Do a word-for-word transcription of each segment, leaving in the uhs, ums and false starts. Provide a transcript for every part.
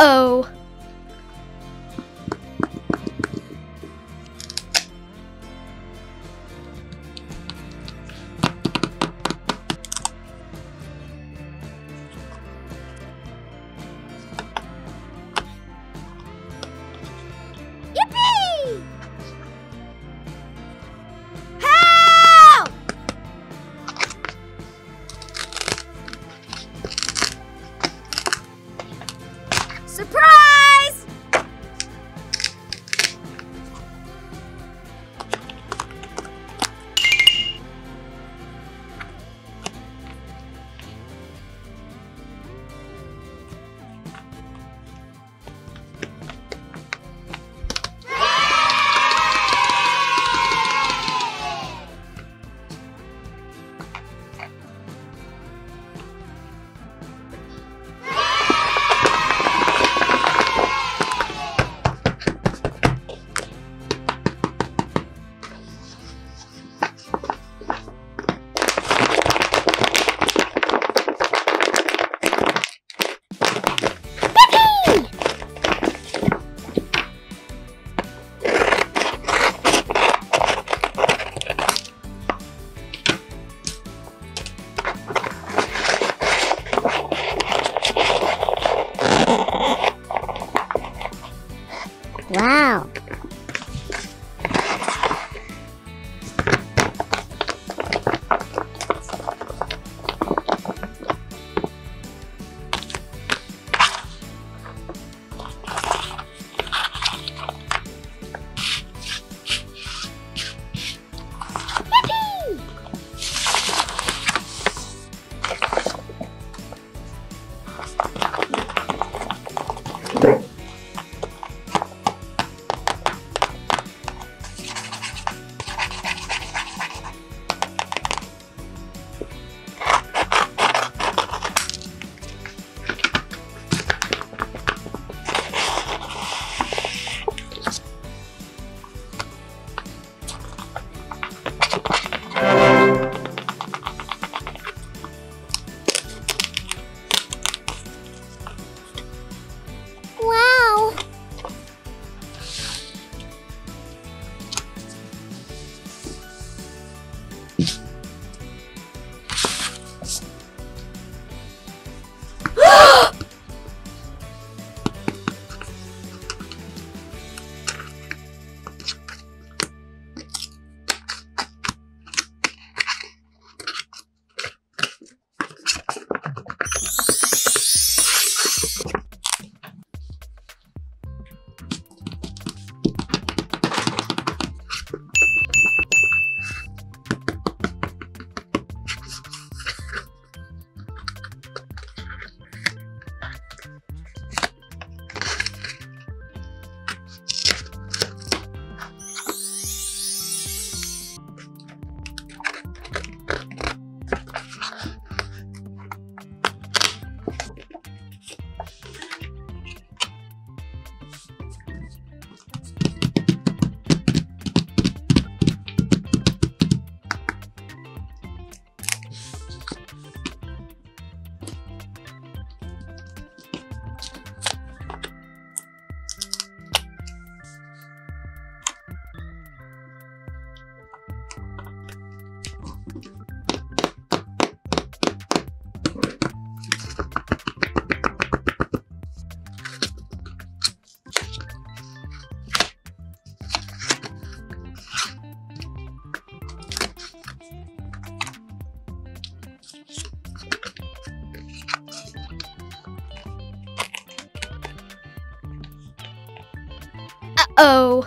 Oh. Surprise! Uh-oh!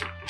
You